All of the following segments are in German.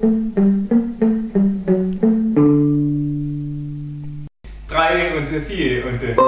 3 und 4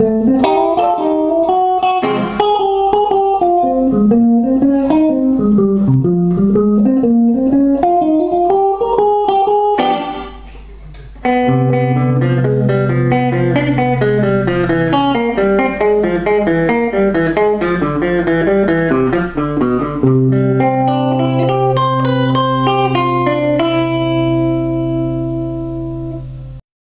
und...